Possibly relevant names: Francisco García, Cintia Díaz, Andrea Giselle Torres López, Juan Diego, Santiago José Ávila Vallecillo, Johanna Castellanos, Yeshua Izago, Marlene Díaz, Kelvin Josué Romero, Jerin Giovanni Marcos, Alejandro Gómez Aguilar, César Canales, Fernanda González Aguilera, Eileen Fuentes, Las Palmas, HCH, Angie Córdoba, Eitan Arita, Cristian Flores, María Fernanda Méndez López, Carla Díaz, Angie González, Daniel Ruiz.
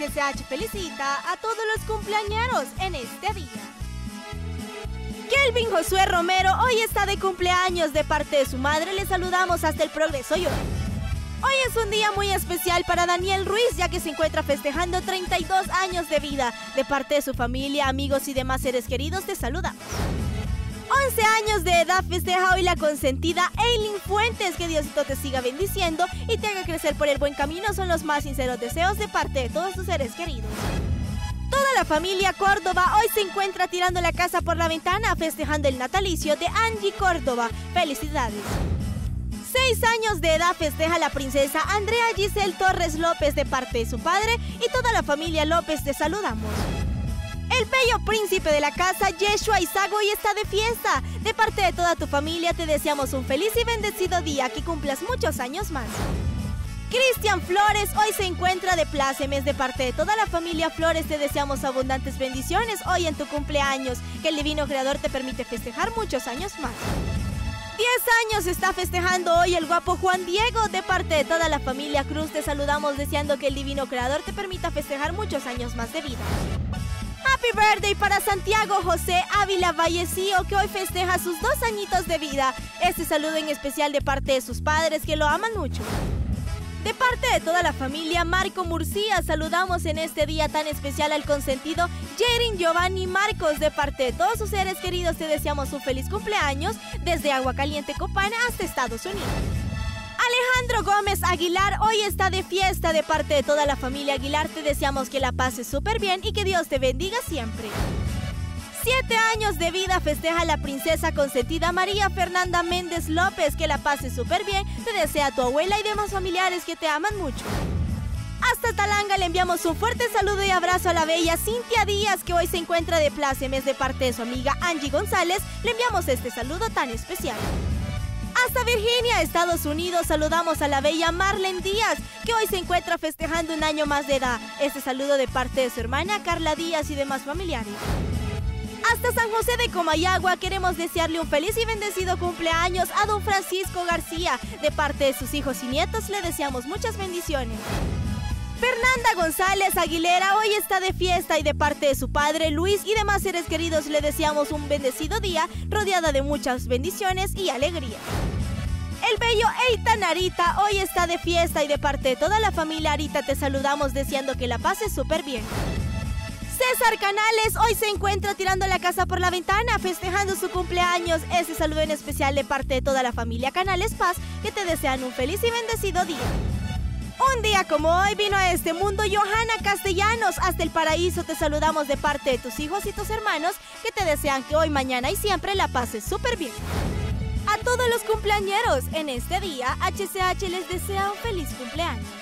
HCH felicita a todos los cumpleañeros en este día. Kelvin Josué Romero hoy está de cumpleaños. De parte de su madre le saludamos hasta el progreso y hoy es un día muy especial para Daniel Ruiz, ya que se encuentra festejando 32 años de vida. De parte de su familia, amigos y demás seres queridos te saludamos. 11 años de edad festeja hoy la consentida Eileen Fuentes. Que Diosito te siga bendiciendo y te haga crecer por el buen camino, son los más sinceros deseos de parte de todos tus seres queridos. Toda la familia Córdoba hoy se encuentra tirando la casa por la ventana, festejando el natalicio de Angie Córdoba. ¡Felicidades! 6 años de edad festeja la princesa Andrea Giselle Torres López. De parte de su padre y toda la familia López te saludamos. El bello príncipe de la casa, Yeshua Izago, hoy está de fiesta. De parte de toda tu familia te deseamos un feliz y bendecido día, que cumplas muchos años más. Cristian Flores hoy se encuentra de plácemes. De parte de toda la familia Flores te deseamos abundantes bendiciones hoy en tu cumpleaños, que el divino creador te permite festejar muchos años más. 10 años está festejando hoy el guapo Juan Diego. De parte de toda la familia Cruz te saludamos deseando que el divino creador te permita festejar muchos años más de vida. Happy birthday para Santiago José Ávila Vallecillo, que hoy festeja sus 2 añitos de vida. Este saludo en especial de parte de sus padres, que lo aman mucho. De parte de toda la familia Marco Murcia, saludamos en este día tan especial al consentido Jerin Giovanni Marcos. De parte de todos sus seres queridos te deseamos un feliz cumpleaños desde Aguacaliente, Copán, hasta Estados Unidos. Alejandro Gómez Aguilar hoy está de fiesta. De parte de toda la familia Aguilar te deseamos que la pases súper bien y que Dios te bendiga siempre. 7 años de vida festeja la princesa consentida María Fernanda Méndez López. Que la pases súper bien, te desea tu abuela y demás familiares que te aman mucho. Hasta Talanga le enviamos un fuerte saludo y abrazo a la bella Cintia Díaz, que hoy se encuentra de plácemes. De parte de su amiga Angie González le enviamos este saludo tan especial. Hasta Virginia, Estados Unidos, saludamos a la bella Marlene Díaz, que hoy se encuentra festejando un año más de edad. Este saludo de parte de su hermana Carla Díaz y demás familiares. Hasta San José de Comayagua queremos desearle un feliz y bendecido cumpleaños a don Francisco García. De parte de sus hijos y nietos le deseamos muchas bendiciones. Fernanda González Aguilera hoy está de fiesta y de parte de su padre Luis y demás seres queridos le deseamos un bendecido día rodeada de muchas bendiciones y alegría. El bello Eitan Arita hoy está de fiesta y de parte de toda la familia Arita te saludamos deseando que la pases súper bien. César Canales hoy se encuentra tirando la casa por la ventana, festejando su cumpleaños. Ese saludo en especial de parte de toda la familia Canales Paz, que te desean un feliz y bendecido día. Un día como hoy vino a este mundo Johanna Castellanos. Hasta el paraíso te saludamos de parte de tus hijos y tus hermanos, que te desean que hoy, mañana y siempre la pases súper bien. A todos los cumpleañeros en este día, HCH les desea un feliz cumpleaños.